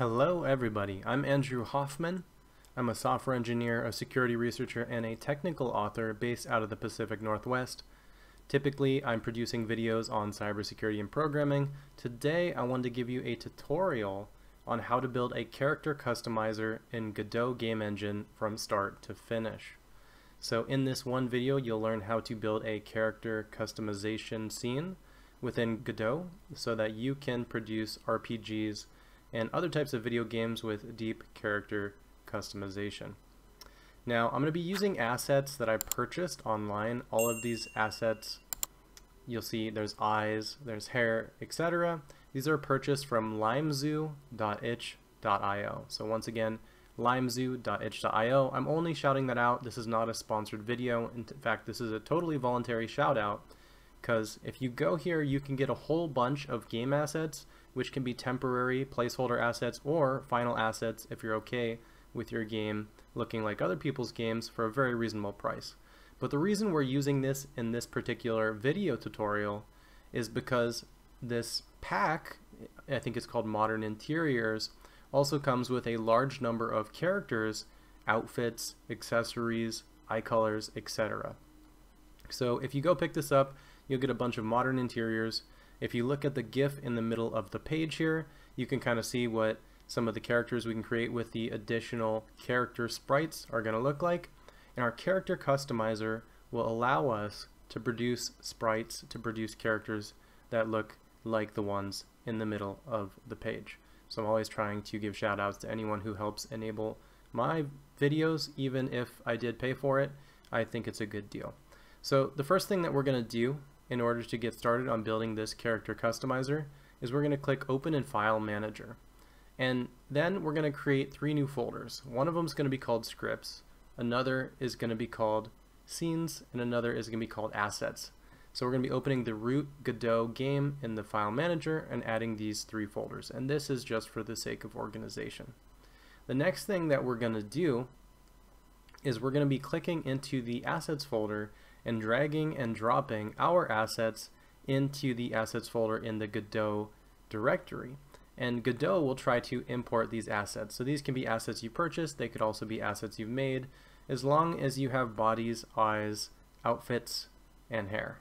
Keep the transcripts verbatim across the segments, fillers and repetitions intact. Hello everybody, I'm Andrew Hoffman. I'm a software engineer, a security researcher, and a technical author based out of the Pacific Northwest. Typically, I'm producing videos on cybersecurity and programming. Today, I wanted to give you a tutorial on how to build a character customizer in Godot game engine from start to finish. So in this one video, you'll learn how to build a character customization scene within Godot so that you can produce R P Gs and other types of video games with deep character customization. Now, I'm going to be using assets that I purchased online. All of these assets, you'll see there's eyes, there's hair, et cetera. These are purchased from limezoo dot itch dot i o. So once again, limezoo dot itch dot i o. I'm only shouting that out. This is not a sponsored video. In fact, this is a totally voluntary shout out, because if you go here, you can get a whole bunch of game assets, which can be temporary placeholder assets or final assets if you're okay with your game looking like other people's games, for a very reasonable price. But the reason we're using this in this particular video tutorial is because this pack, I think it's called Modern Interiors, also comes with a large number of characters, outfits, accessories, eye colors, et cetera. So if you go pick this up, you'll get a bunch of Modern Interiors. If you look at the GIF in the middle of the page here, you can kind of see what some of the characters we can create with the additional character sprites are going to look like. And our character customizer will allow us to produce sprites, to produce characters that look like the ones in the middle of the page. So I'm always trying to give shout outs to anyone who helps enable my videos, even if I did pay for it. I think it's a good deal. So the first thing that we're going to do in order to get started on building this character customizer is we're going to click Open in File Manager. And then we're going to create three new folders. One of them is going to be called Scripts, another is going to be called Scenes, and another is going to be called Assets. So we're going to be opening the root Godot game in the File Manager and adding these three folders. And this is just for the sake of organization. The next thing that we're going to do is we're going to be clicking into the Assets folder and dragging and dropping our assets into the assets folder in the Godot directory. And Godot will try to import these assets. So these can be assets you purchased, they could also be assets you've made, as long as you have bodies, eyes, outfits, and hair.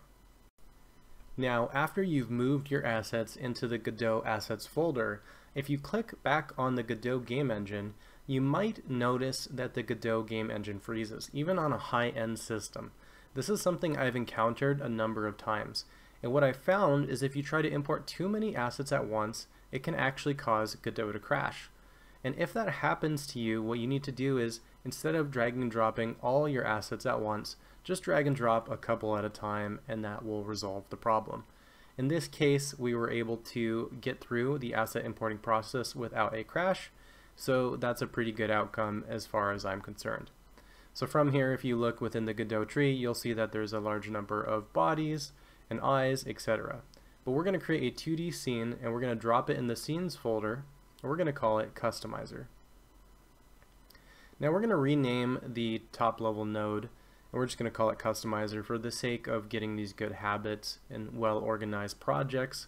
Now, after you've moved your assets into the Godot assets folder, if you click back on the Godot game engine, you might notice that the Godot game engine freezes, even on a high-end system. This is something I've encountered a number of times, and what I found is if you try to import too many assets at once, it can actually cause Godot to crash. And if that happens to you, what you need to do is, instead of dragging and dropping all your assets at once, just drag and drop a couple at a time, and that will resolve the problem. In this case, we were able to get through the asset importing process without a crash, so that's a pretty good outcome as far as I'm concerned. So from here, if you look within the Godot tree, you'll see that there's a large number of bodies and eyes, et cetera. But we're going to create a two D scene, and we're going to drop it in the Scenes folder, and we're going to call it Customizer. Now we're going to rename the top level node, and we're just going to call it Customizer for the sake of getting these good habits and well-organized projects.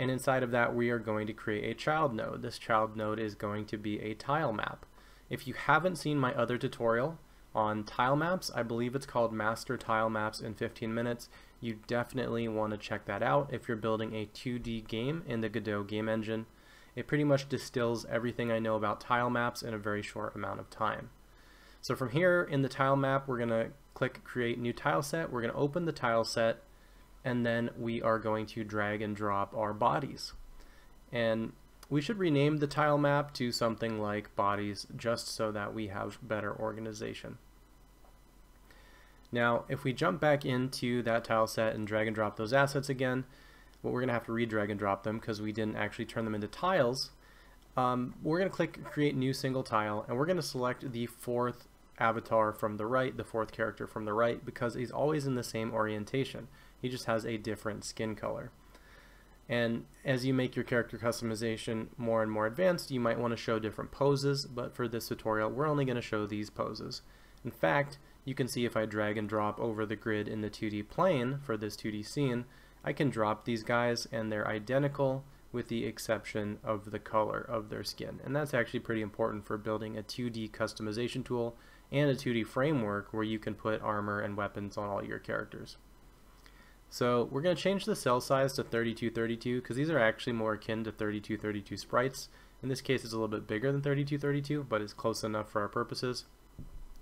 And inside of that, we are going to create a child node. This child node is going to be a tile map. If you haven't seen my other tutorial on tile maps, I believe it's called Master Tile Maps in fifteen minutes. You definitely want to check that out if you're building a two D game in the Godot game engine. It pretty much distills everything I know about tile maps in a very short amount of time. So from here in the tile map, we're going to click Create New Tile Set. We're going to open the tile set, and then we are going to drag and drop our bodies. And we should rename the tile map to something like bodies, just so that we have better organization. Now, if we jump back into that tile set and drag and drop those assets again, well, we're going to have to re-drag and drop them because we didn't actually turn them into tiles. Um, we're going to click Create New Single Tile, and we're going to select the fourth avatar from the right, the fourth character from the right, because he's always in the same orientation. He just has a different skin color. And as you make your character customization more and more advanced, you might want to show different poses, but for this tutorial, we're only going to show these poses. In fact, you can see if I drag and drop over the grid in the two D plane for this two D scene, I can drop these guys and they're identical with the exception of the color of their skin. And that's actually pretty important for building a two D customization tool and a two D framework where you can put armor and weapons on all your characters. So we're going to change the cell size to thirty-two thirty-two because these are actually more akin to thirty-two thirty-two sprites. In this case, it's a little bit bigger than thirty-two thirty-two, but it's close enough for our purposes.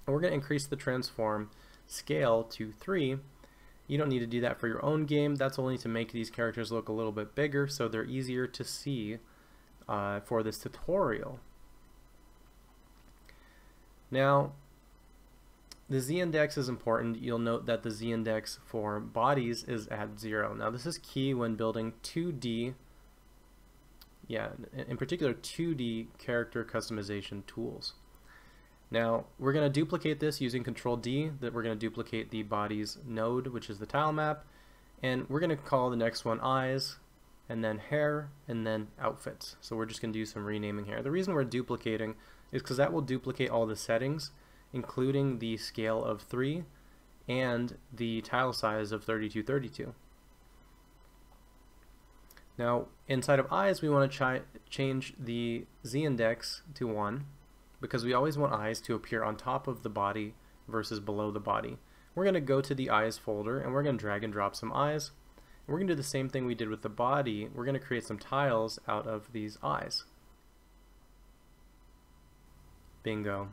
And we're going to increase the transform scale to three. You don't need to do that for your own game. That's only to make these characters look a little bit bigger so they're easier to see uh, for this tutorial. Now, the z-index is important. You'll note that the z-index for bodies is at zero. Now, this is key when building two D, yeah, in particular two D character customization tools. Now, we're going to duplicate this using control D, that we're going to duplicate the bodies node, which is the tile map, and we're going to call the next one eyes, and then hair, and then outfits. So we're just going to do some renaming here. The reason we're duplicating is because that will duplicate all the settings, including the scale of three and the tile size of thirty-two thirty-two. Now, inside of eyes, we want to ch change the z-index to one. Because we always want eyes to appear on top of the body versus below the body. We're going to go to the eyes folder and we're going to drag and drop some eyes. And we're going to do the same thing we did with the body. We're going to create some tiles out of these eyes. Bingo.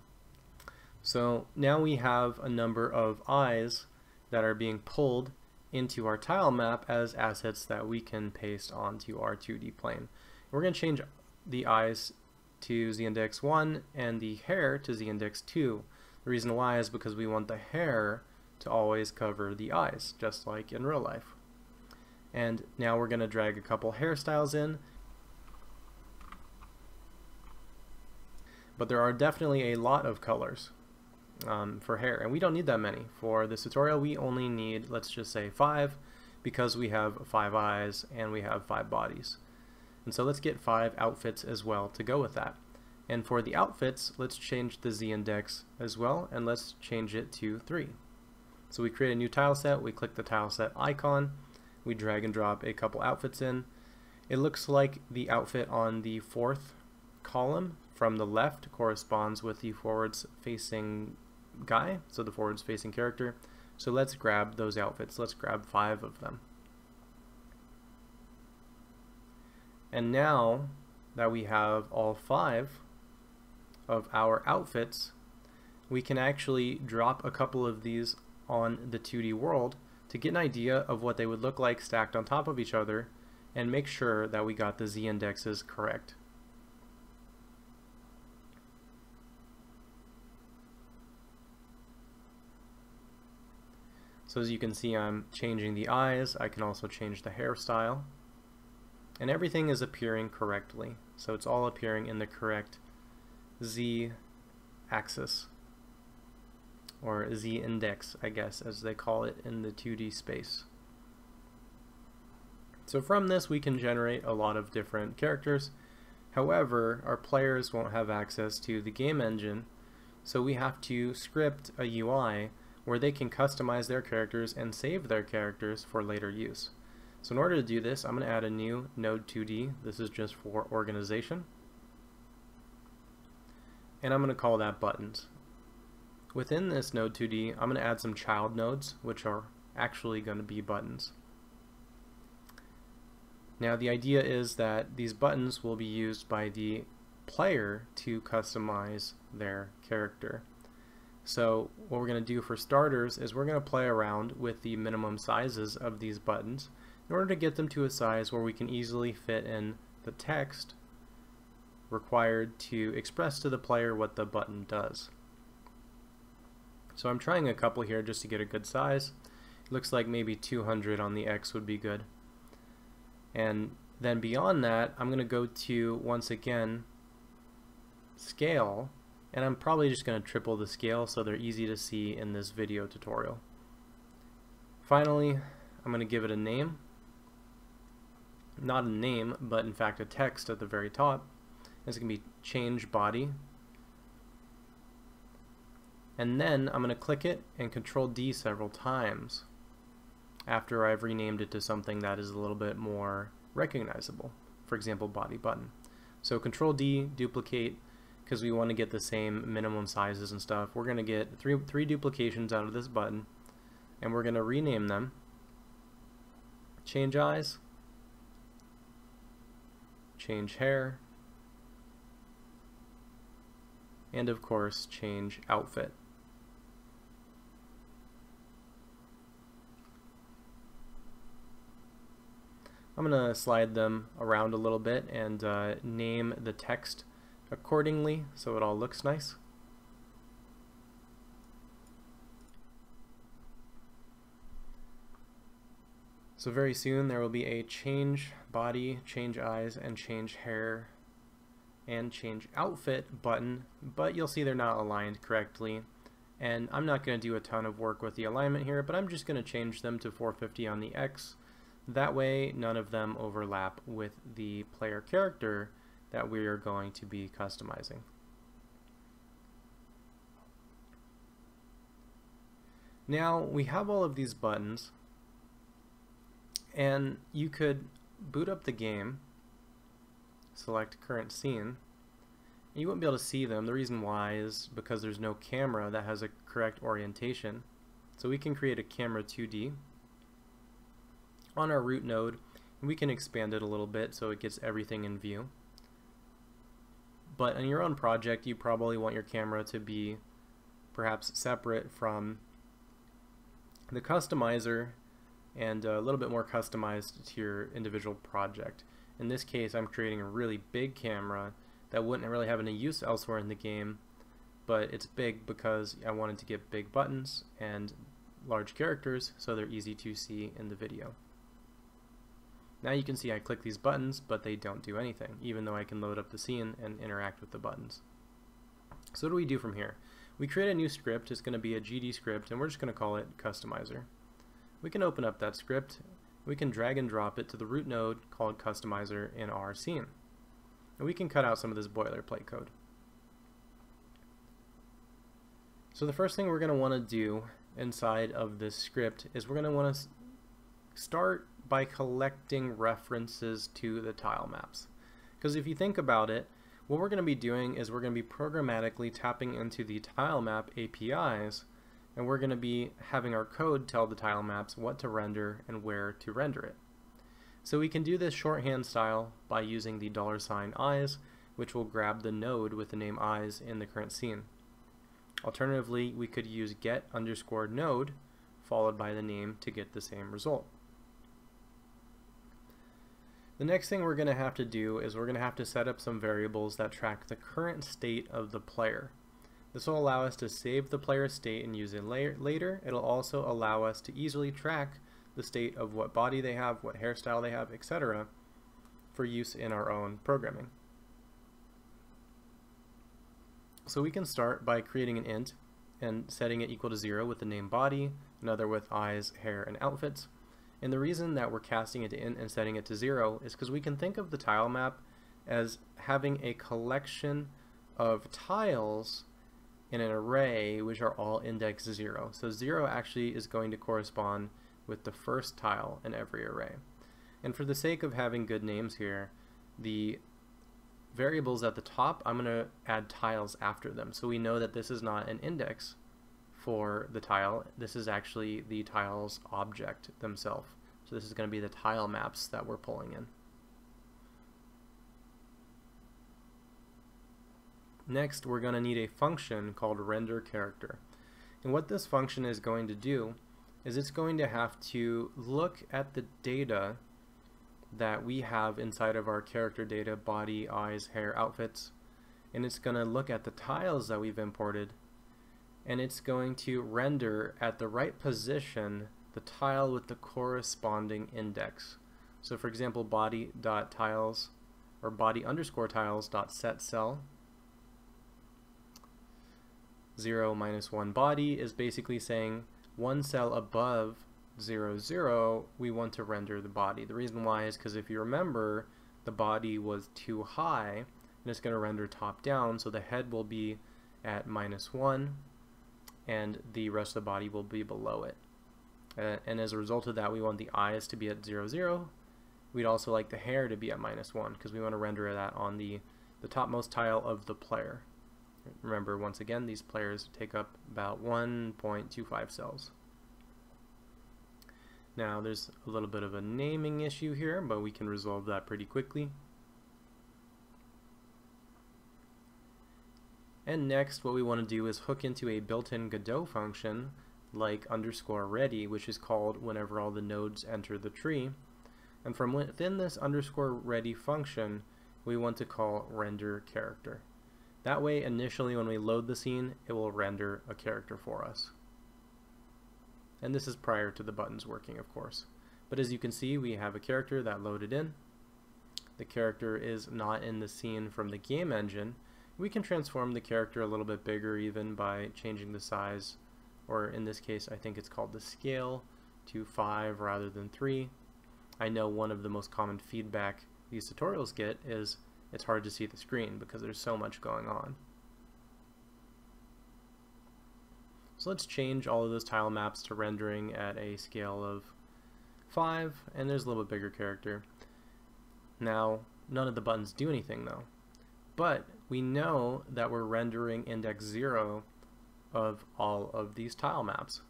So now we have a number of eyes that are being pulled into our tile map as assets that we can paste onto our two D plane. We're going to change the eyes to z-index one and the hair to z-index two. The reason why is because we want the hair to always cover the eyes, just like in real life. And now we're going to drag a couple hairstyles in. But there are definitely a lot of colors um, for hair, and we don't need that many. For this tutorial, we only need, let's just say, five, because we have five eyes and we have five bodies. And so let's get five outfits as well to go with that. And for the outfits, let's change the z-index as well, and let's change it to three. So we create a new tile set, we click the tile set icon, we drag and drop a couple outfits in. It looks like the outfit on the fourth column from the left corresponds with the forwards facing guy, so the forwards facing character. So let's grab those outfits, let's grab five of them. And now that we have all five of our outfits, we can actually drop a couple of these on the two D world to get an idea of what they would look like stacked on top of each other and make sure that we got the z-indexes correct. So as you can see, I'm changing the eyes. I can also change the hairstyle. And everything is appearing correctly. So it's all appearing in the correct z-axis, or z-index, I guess, as they call it in the two D space. So from this, we can generate a lot of different characters. However, our players won't have access to the game engine, so we have to script a U I where they can customize their characters and save their characters for later use. So in order to do this, I'm going to add a new node two D. This is just for organization. And I'm going to call that buttons. Within this node two D, I'm going to add some child nodes, which are actually going to be buttons. Now the idea is that these buttons will be used by the player to customize their character. So what we're going to do for starters is we're going to play around with the minimum sizes of these buttons in order to get them to a size where we can easily fit in the text required to express to the player what the button does. So I'm trying a couple here just to get a good size. It looks like maybe two hundred on the X would be good. And then beyond that, I'm going to go to, once again, scale, and I'm probably just going to triple the scale so they're easy to see in this video tutorial. Finally, I'm going to give it a name. Not a name, but in fact a text at the very top. It's going to be change body. And then I'm going to click it and control D several times after I've renamed it to something that is a little bit more recognizable. for example, body button. So control D, duplicate, because we want to get the same minimum sizes and stuff. We're going to get three, three duplications out of this button, and we're going to rename them. Change eyes, change hair, and of course change outfit. I'm going to slide them around a little bit and uh, name the text accordingly so it all looks nice. So very soon there will be a change body, change eyes, and change hair and change outfit button, but you'll see they're not aligned correctly. And I'm not going to do a ton of work with the alignment here, but I'm just going to change them to four fifty on the X. That way none of them overlap with the player character that we are going to be customizing. Now we have all of these buttons, and you could boot up the game, select current scene, and you wouldn't be able to see them. The reason why is because there's no camera that has a correct orientation. So we can create a camera two D on our root node, and we can expand it a little bit so it gets everything in view. But in your own project, you probably want your camera to be perhaps separate from the customizer and a little bit more customized to your individual project. In this case, I'm creating a really big camera that wouldn't really have any use elsewhere in the game, but it's big because I wanted to get big buttons and large characters so they're easy to see in the video. Now you can see I click these buttons, but they don't do anything, even though I can load up the scene and interact with the buttons. So what do we do from here? We create a new script. It's going to be a G D script, and we're just going to call it Customizer. We can open up that script. We can drag and drop it to the root node called Customizer in our scene. And we can cut out some of this boilerplate code. So the first thing we're going to want to do inside of this script is we're going to want to start by collecting references to the tile maps. Because if you think about it, what we're going to be doing is we're going to be programmatically tapping into the tile map A P Is, and we're going to be having our code tell the tile maps what to render and where to render it. So we can do this shorthand style by using the dollar sign eyes, which will grab the node with the name eyes in the current scene. Alternatively, we could use get underscore node followed by the name to get the same result. The next thing we're going to have to do is we're going to have to set up some variables that track the current state of the player. This will allow us to save the player state and use it later. It'll also allow us to easily track the state of what body they have, what hairstyle they have, et cetera for use in our own programming. So we can start by creating an int and setting it equal to zero with the name body, another with eyes, hair, and outfits. And the reason that we're casting it to int and setting it to zero is because we can think of the tile map as having a collection of tiles in an array which are all indexed zero. So zero actually is going to correspond with the first tile in every array. And for the sake of having good names here, the variables at the top, I'm going to add tiles after them. So we know that this is not an index for the tile. This is actually the tiles object themselves. So this is going to be the tile maps that we're pulling in. Next, we're going to need a function called render character. And what this function is going to do is it's going to have to look at the data that we have inside of our character data, body, eyes, hair, outfits, and it's going to look at the tiles that we've imported, and it's going to render at the right position the tile with the corresponding index. So for example, body.tiles or body underscore tiles dot set cell. Zero minus one body is basically saying one cell above zero zero we want to render the body. The reason why is because if you remember, the body was too high and it's going to render top down, so the head will be at minus one and the rest of the body will be below it, uh, and as a result of that we want the eyes to be at zero zero We'd also like the hair to be at minus one because we want to render that on the, the topmost tile of the player. Remember, once again, these players take up about one point two five cells. Now there's a little bit of a naming issue here, but we can resolve that pretty quickly. And next, what we want to do is hook into a built-in Godot function like underscore ready, which is called whenever all the nodes enter the tree. And from within this underscore ready function, we want to call render character. That way, initially when we load the scene, it will render a character for us. And this is prior to the buttons working, of course. But as you can see, we have a character that loaded in. The character is not in the scene from the game engine. We can transform the character a little bit bigger even by changing the size, or in this case I think it's called the scale, to five rather than three. I know one of the most common feedback these tutorials get is it's hard to see the screen because there's so much going on. So let's change all of those tile maps to rendering at a scale of five, and there's a little bit bigger character. Now, none of the buttons do anything though, but we know that we're rendering index zero of all of these tile maps.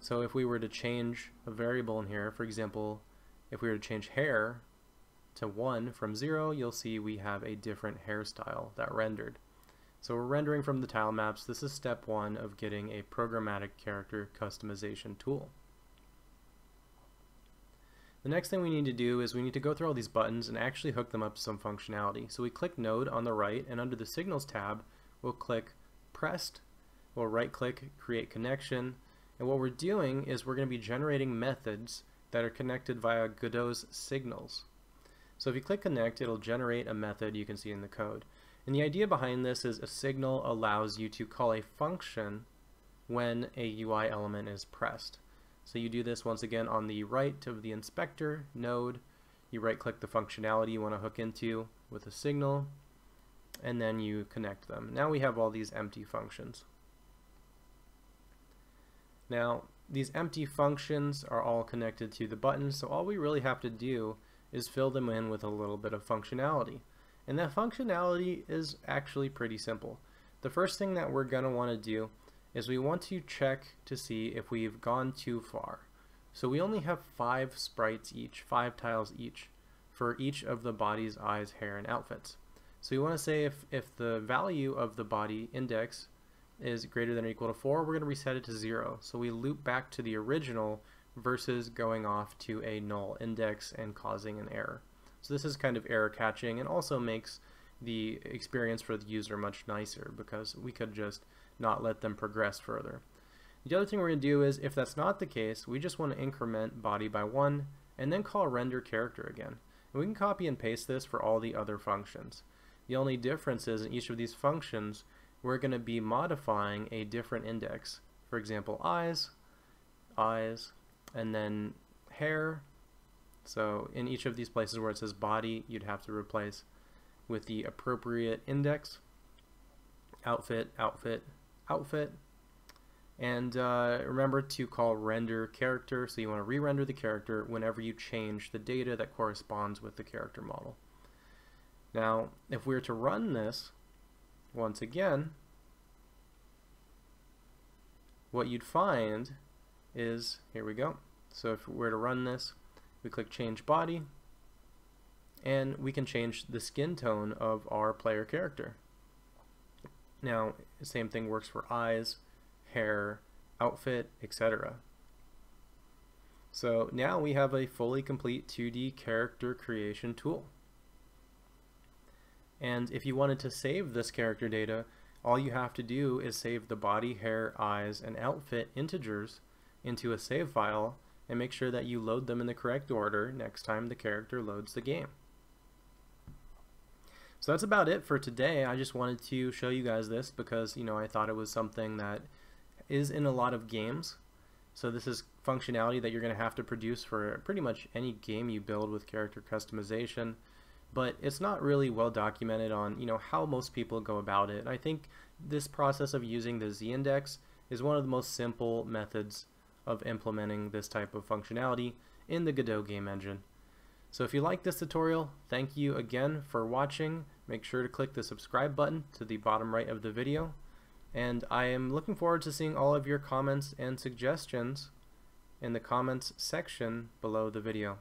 So if we were to change a variable in here, for example, if we were to change hair to one from zero, you'll see we have a different hairstyle that rendered. So we're rendering from the tile maps. This is step one of getting a programmatic character customization tool. The next thing we need to do is we need to go through all these buttons and actually hook them up to some functionality. So we click node on the right, and under the signals tab, we'll click pressed, we'll right click, create connection. And what we're doing is we're going to be generating methods that are connected via Godot's signals. So if you click connect, it'll generate a method you can see in the code. And the idea behind this is a signal allows you to call a function when a U I element is pressed. So you do this once again on the right of the inspector node. You right click the functionality you want to hook into with a signal, and then you connect them. Now we have all these empty functions. Now these empty functions are all connected to the buttons, so all we really have to do is fill them in with a little bit of functionality. And that functionality is actually pretty simple. The first thing that we're going to want to do is we want to check to see if we've gone too far. So we only have five sprites each, five tiles each, for each of the body's eyes, hair, and outfits. So we want to say if, if the value of the body index is greater than or equal to four, we're going to reset it to zero. So we loop back to the original versus going off to a null index and causing an error. So this is kind of error catching and also makes the experience for the user much nicer because we could just not let them progress further. The other thing we're going to do is if that's not the case, we just want to increment body by one and then call render character again. And we can copy and paste this for all the other functions. The only difference is in each of these functions, we're going to be modifying a different index. For example, eyes, eyes, and then hair. So in each of these places where it says body, you'd have to replace with the appropriate index, outfit, outfit, outfit. And uh, remember to call render character, so you want to re-render the character whenever you change the data that corresponds with the character model. Now, if we were to run this, once again, what you'd find is, here we go. So if we were to run this, we click change body, and we can change the skin tone of our player character. Now, the same thing works for eyes, hair, outfit, et cetera. So now we have a fully complete two D character creation tool. And if you wanted to save this character data, all you have to do is save the body, hair, eyes, and outfit integers into a save file and make sure that you load them in the correct order next time the character loads the game. So that's about it for today. I just wanted to show you guys this because, you know, I thought it was something that is in a lot of games. So this is functionality that you're going to have to produce for pretty much any game you build with character customization. But it's not really well documented on, you know, how most people go about it. I think this process of using the z-index is one of the most simple methods of implementing this type of functionality in the Godot game engine. So if you like this tutorial, thank you again for watching. Make sure to click the subscribe button to the bottom right of the video. And I am looking forward to seeing all of your comments and suggestions in the comments section below the video.